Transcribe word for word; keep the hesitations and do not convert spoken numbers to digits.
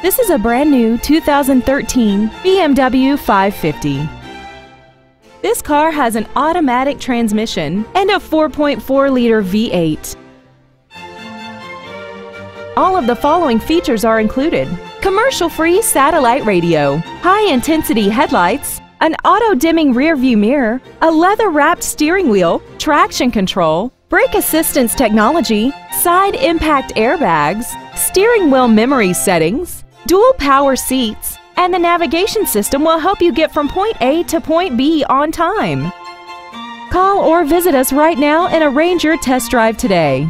This is a brand new two thousand thirteen B M W five fifty. This car has an automatic transmission and a four point four liter V eight. All of the following features are included: commercial-free satellite radio, high-intensity headlights, an auto-dimming rearview mirror, a leather-wrapped steering wheel, traction control, brake assistance technology, side impact airbags, steering wheel memory settings, dual power seats, and the navigation system will help you get from point A to point B on time. Call or visit us right now and arrange your test drive today.